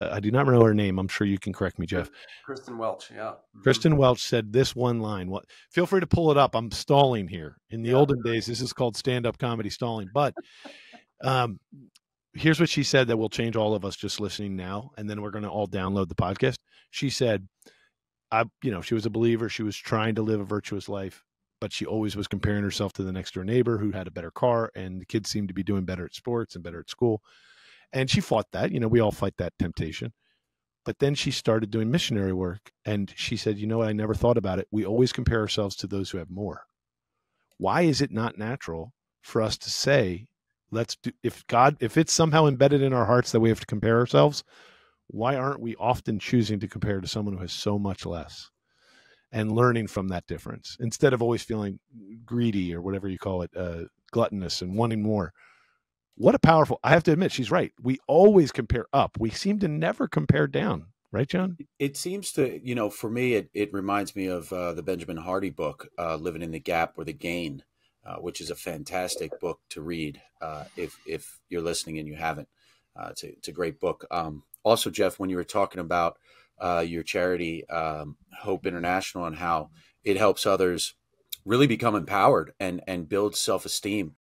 I do not know her name. I'm sure you can correct me, Jeff. Kristen Welch, yeah. Kristen Welch said this one line. What? Feel free to pull it up. I'm stalling here. In the olden days, this is called stand-up comedy stalling. But here's what she said that will change all of us just listening now, and then we're going to all download the podcast. She said, she was a believer. She was trying to live a virtuous life, but she always was comparing herself to the next door neighbor who had a better car, and the kids seemed to be doing better at sports and better at school. And she fought that, we all fight that temptation. But then she started doing missionary work. And she said, I never thought about it. We always compare ourselves to those who have more. Why is it not natural for us to say, if it's somehow embedded in our hearts that we have to compare ourselves, why aren't we often choosing to compare to someone who has so much less and learning from that difference instead of always feeling greedy or whatever you call it, gluttonous and wanting more? What a powerful, I have to admit, she's right. We always compare up. We seem to never compare down. Right, John? It seems to, for me, it reminds me of the Benjamin Hardy book, Living in the Gap or the Gain, which is a fantastic book to read if you're listening and you haven't. It's a great book. Also, Jeff, when you were talking about your charity, Hope International, and how it helps others really become empowered and build self-esteem,